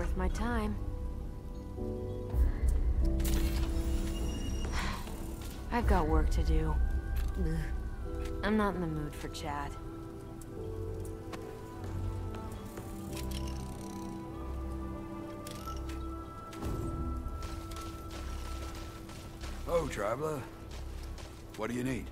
worth my time. I've got work to do. Ugh. I'm not in the mood for chat. Hello, traveler. What do you need?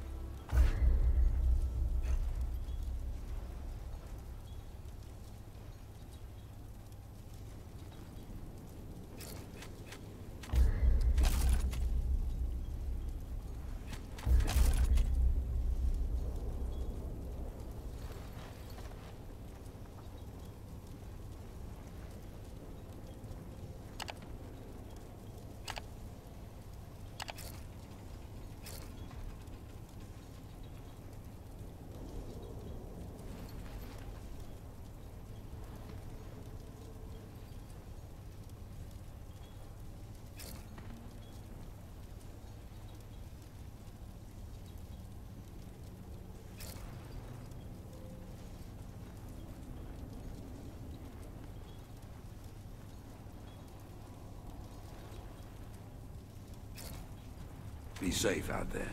Be safe out there.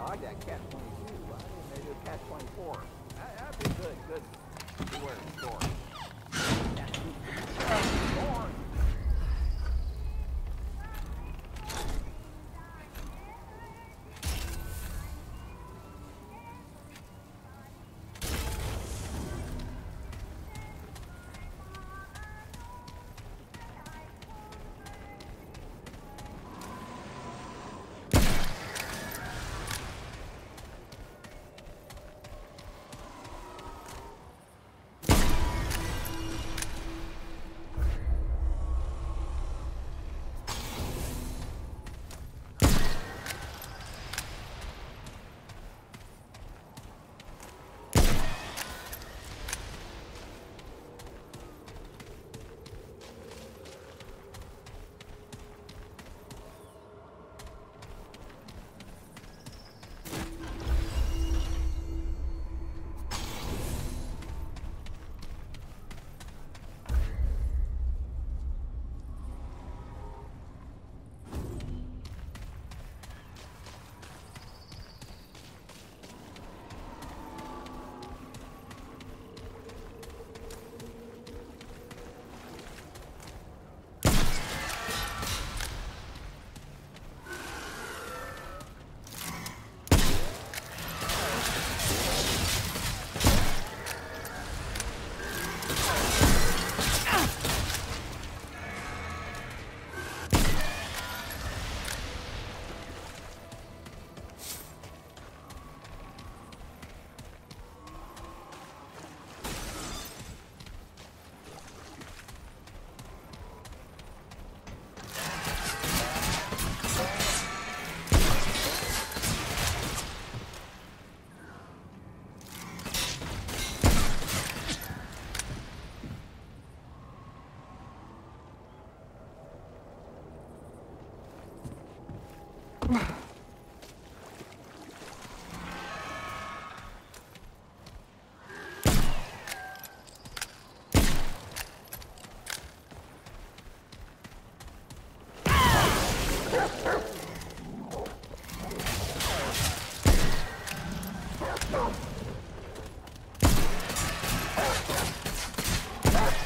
I like that Cat 22. I didn't they do a Cat 24? That'd be good. Good word score.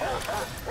All out.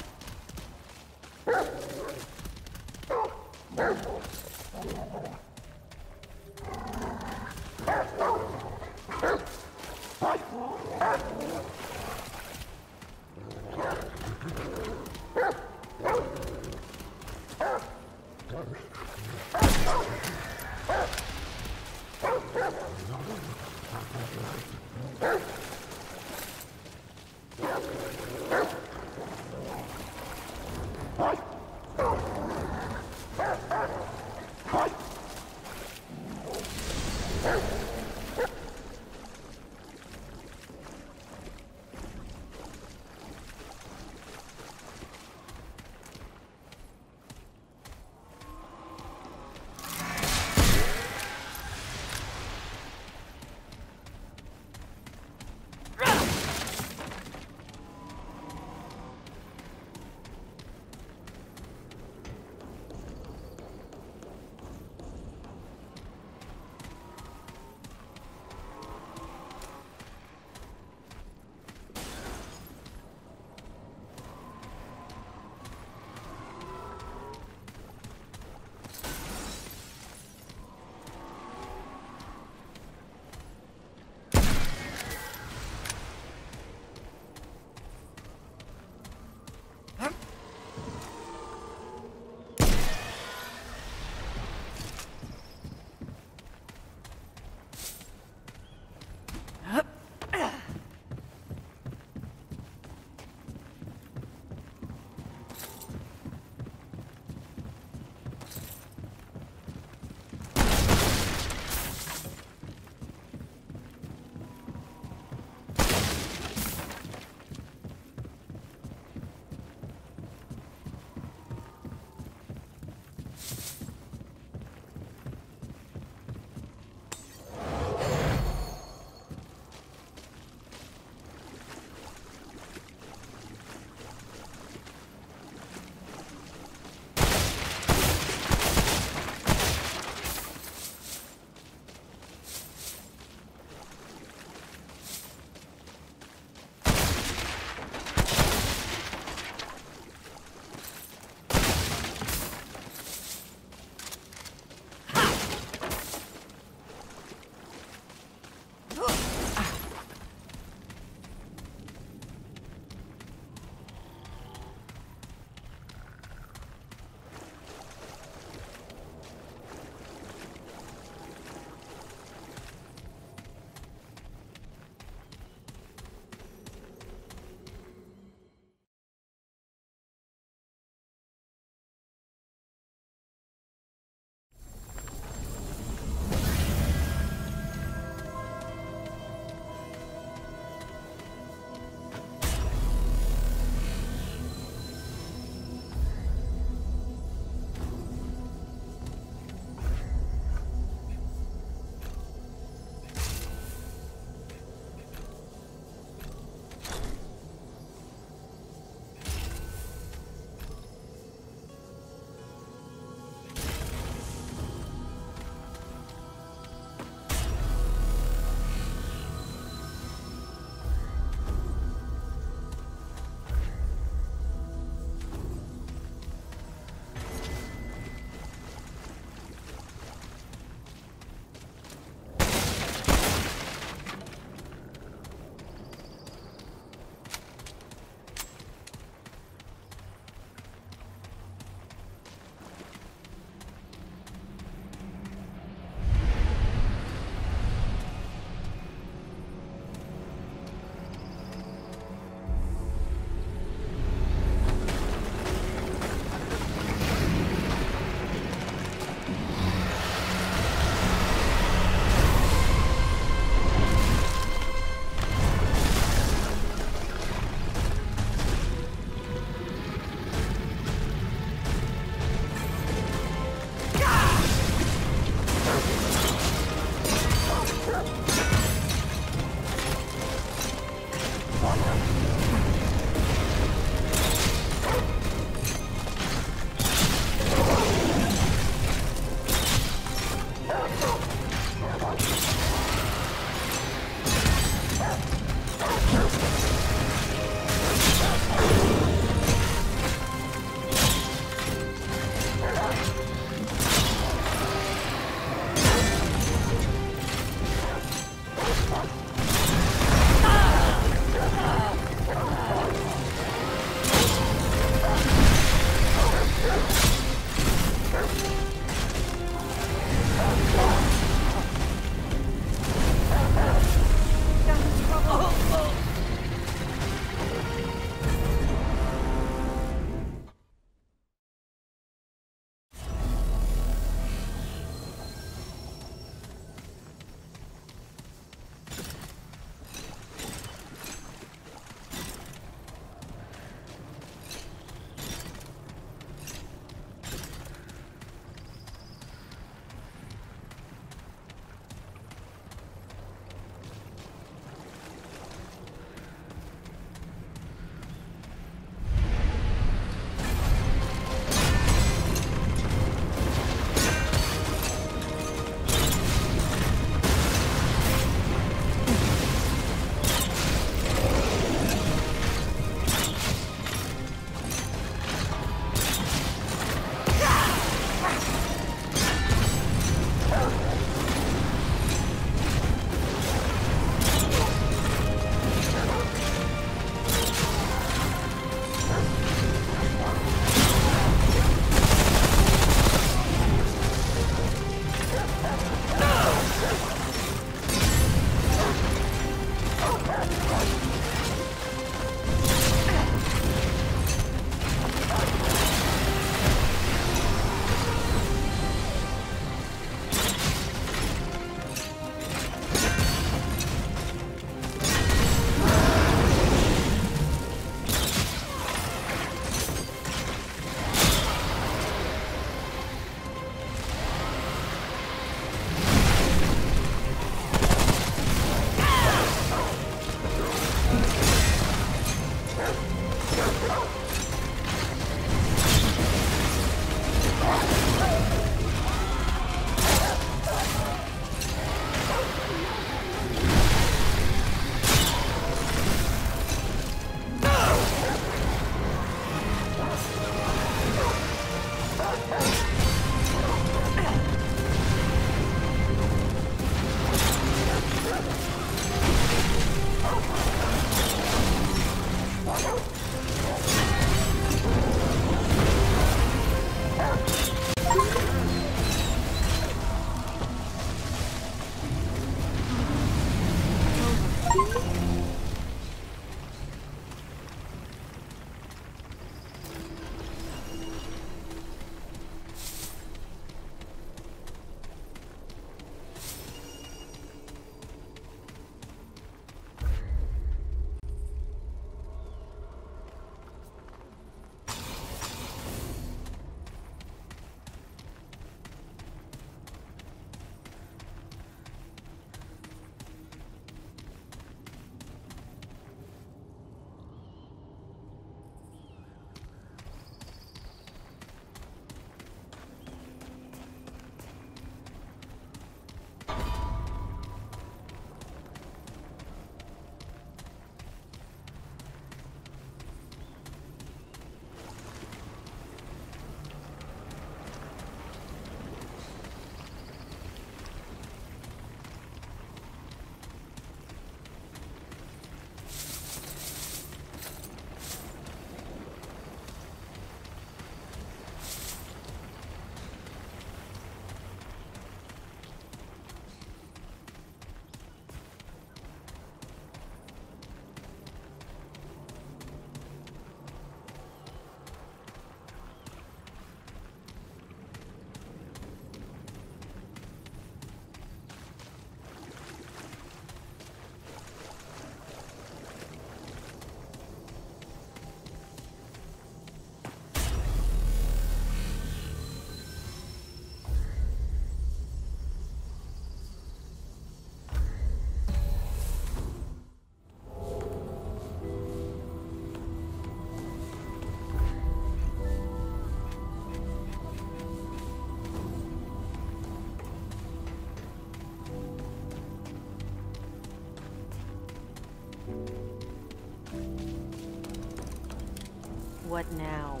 what now?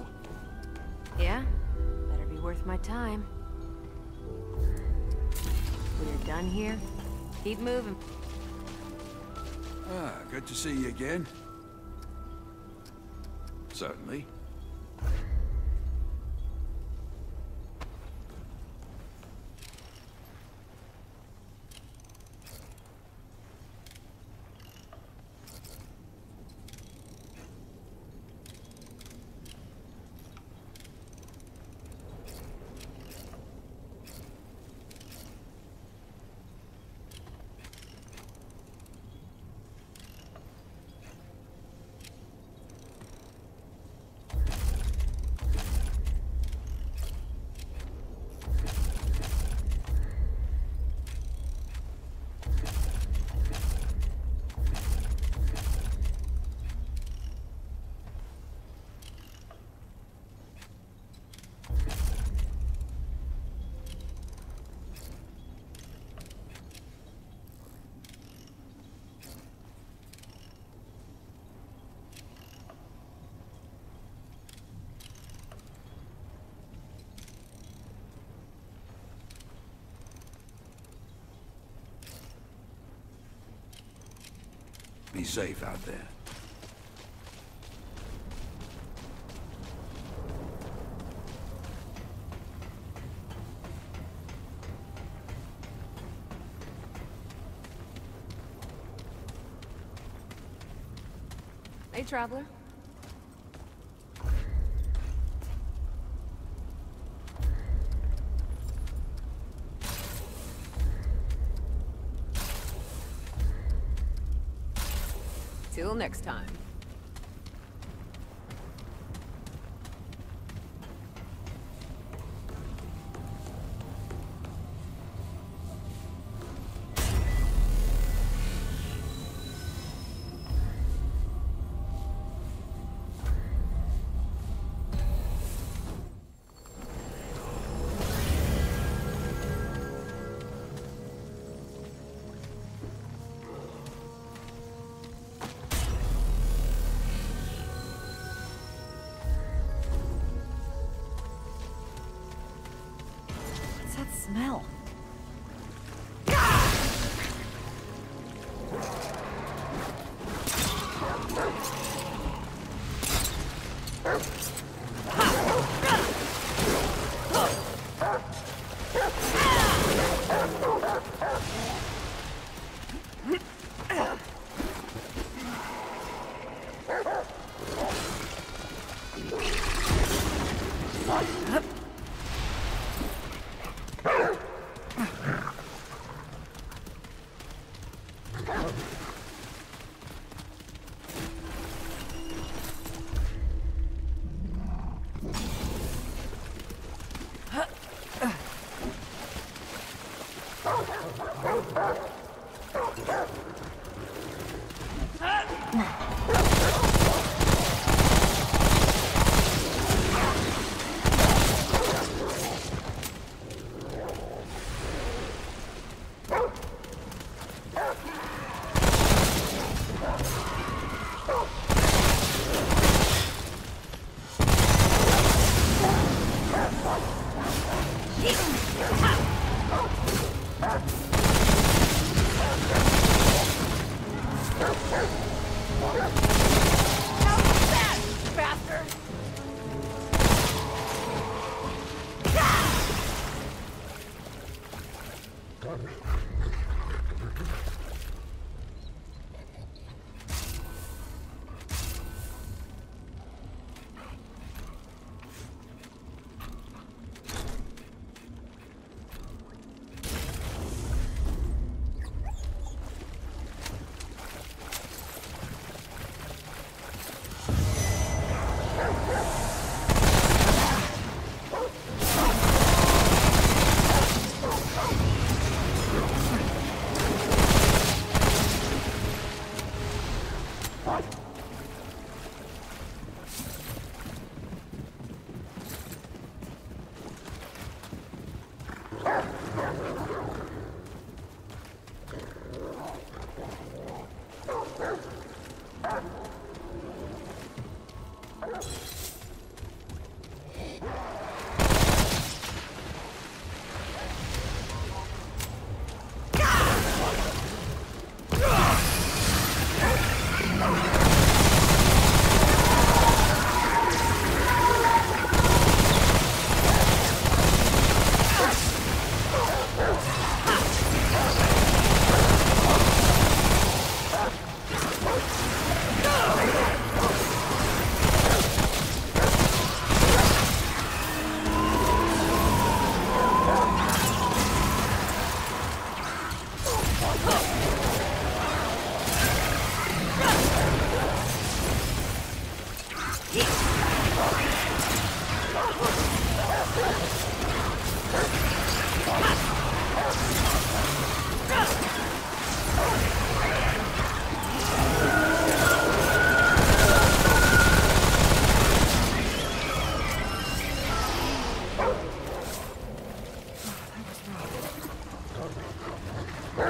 Yeah? Better be worth my time. When you're done here, keep moving. Ah, good to see you again. Certainly. Be safe out there. Hey, traveler. Till next time. Smell. Get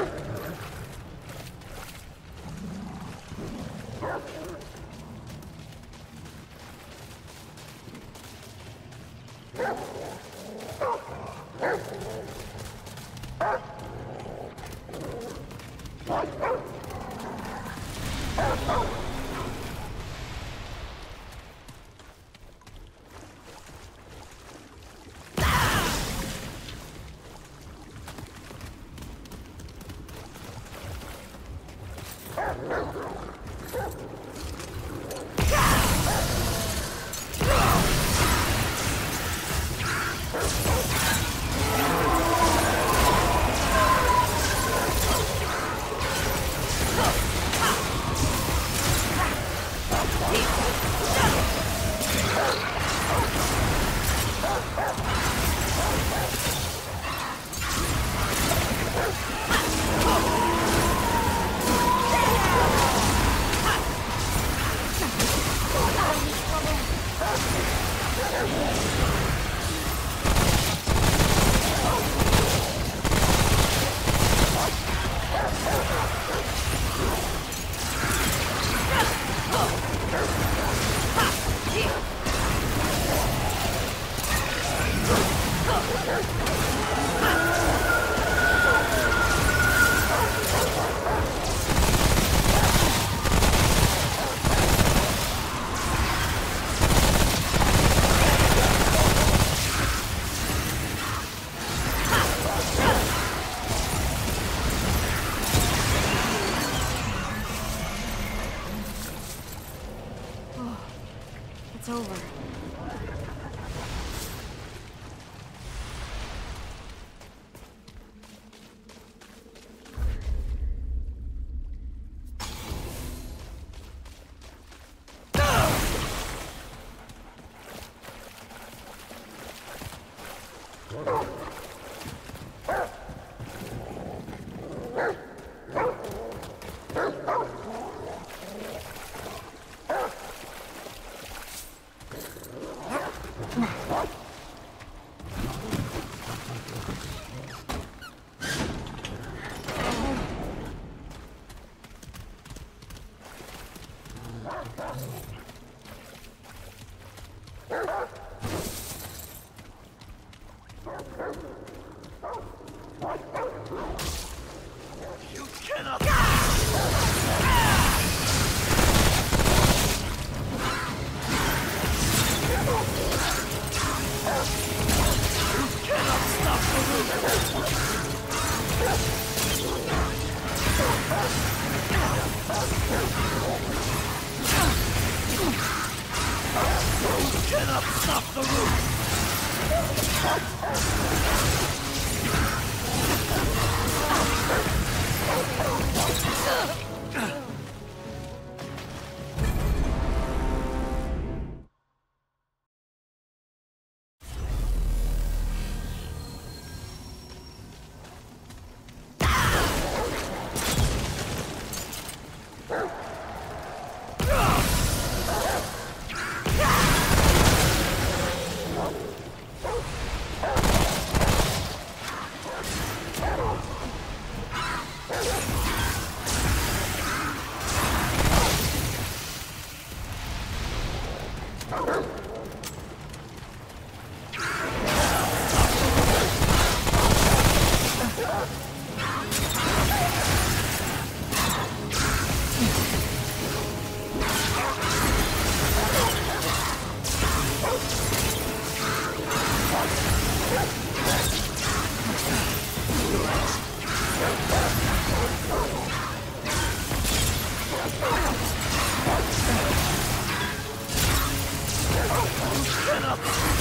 up!